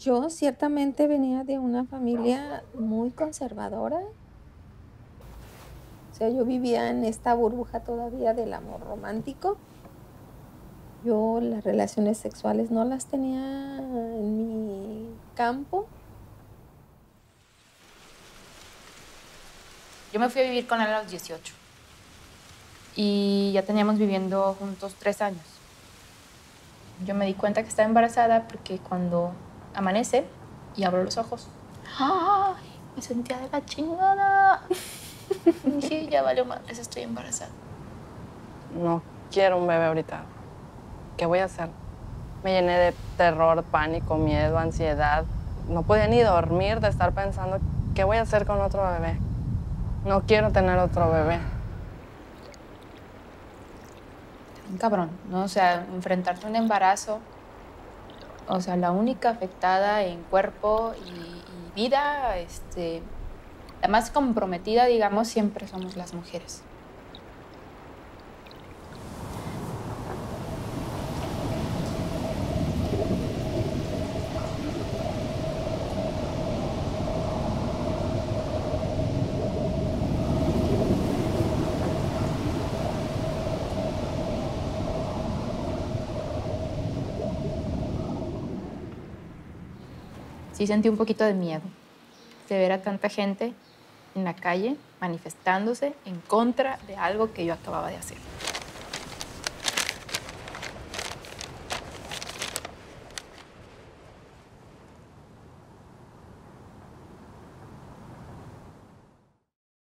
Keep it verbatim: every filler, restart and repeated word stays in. Yo ciertamente venía de una familia muy conservadora. O sea, yo vivía en esta burbuja todavía del amor romántico. Yo las relaciones sexuales no las tenía en mi campo. Yo me fui a vivir con él a los dieciocho. Y ya teníamos viviendo juntos tres años. Yo me di cuenta que estaba embarazada porque cuando amanece y abro los ojos, ¡ay! Me sentía de la chingada. Y dije, ya valió madres, estoy embarazada. No quiero un bebé ahorita. ¿Qué voy a hacer? Me llené de terror, pánico, miedo, ansiedad. No podía ni dormir de estar pensando, ¿qué voy a hacer con otro bebé? No quiero tener otro bebé. Cabrón, ¿no? O sea, enfrentarte a un embarazo, o sea, la única afectada en cuerpo y, y vida, este, la más comprometida, digamos, siempre somos las mujeres. Sí sentí un poquito de miedo de ver a tanta gente en la calle manifestándose en contra de algo que yo acababa de hacer.